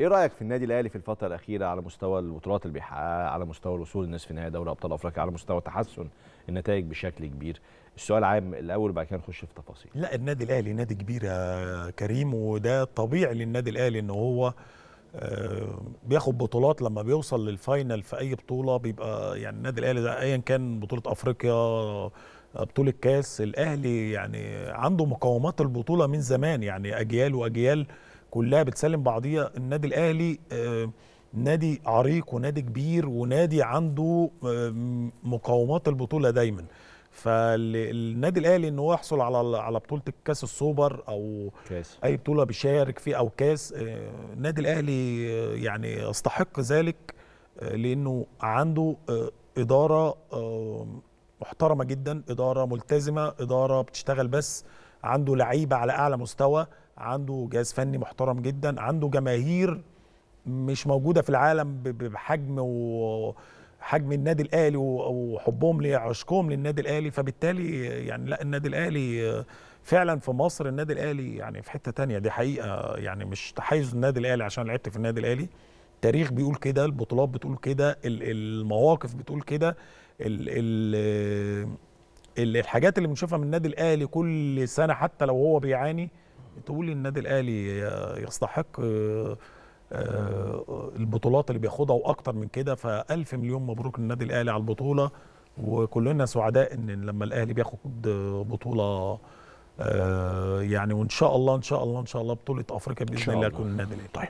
ايه رايك في النادي الاهلي في الفتره الاخيره على مستوى البطولات اللي بيحققها، على مستوى الوصول لنصف نهائي دوري ابطال افريقيا، على مستوى تحسن النتائج بشكل كبير؟ السؤال عام الاول وبعد كده نخش في تفاصيل. لا، النادي الاهلي نادي كبير يا كريم، وده طبيعي للنادي الاهلي ان هو بياخد بطولات. لما بيوصل للفاينل في اي بطوله بيبقى يعني النادي الاهلي ده ايا كان بطوله افريقيا، بطوله كاس، الاهلي يعني عنده مقومات البطوله من زمان، يعني اجيال واجيال كلها بتسلم بعضيها. النادي الاهلي نادي عريق ونادي كبير ونادي عنده مقومات البطوله دايما. فالنادي الاهلي ان هو يحصل على بطوله الكاس السوبر او كاس، اي بطوله بيشارك فيه او كاس، النادي الاهلي يعني يستحق ذلك لانه عنده اداره محترمه جدا، اداره ملتزمه، اداره بتشتغل بس، عنده لعيبه على اعلى مستوى، عنده جهاز فني محترم جدا، عنده جماهير مش موجوده في العالم بحجم حجم النادي الاهلي وحبهم لعشقهم للنادي الاهلي. فبالتالي يعني لا، النادي الاهلي فعلا في مصر، النادي الاهلي يعني في حته تانية، دي حقيقه، يعني مش تحيز النادي الاهلي عشان لعبت في النادي الاهلي، التاريخ بيقول كده، البطولات بتقول كده، المواقف بتقول كده، الحاجات اللي بنشوفها من النادي الاهلي كل سنه حتى لو هو بيعاني، تقول النادي الاهلي يستحق البطولات اللي بياخدها واكتر من كده. فالف مليون مبروك للنادي الاهلي على البطوله، وكلنا سعداء ان لما الاهلي بياخد بطوله يعني، وان شاء الله بطوله افريقيا باذن الله يكون النادي الاهلي. طيب